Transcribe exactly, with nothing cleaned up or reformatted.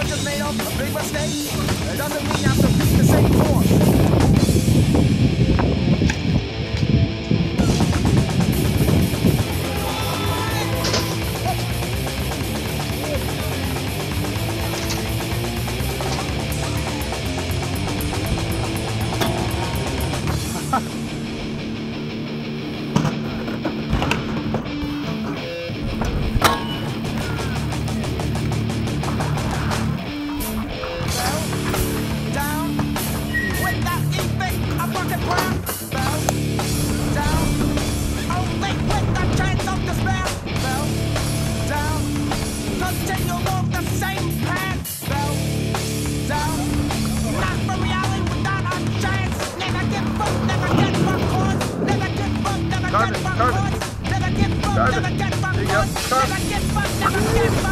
I just made up a big mistake. It doesn't mean I have to beat the same course. Carvin, Carvin, Carvin, there you go, Carvin.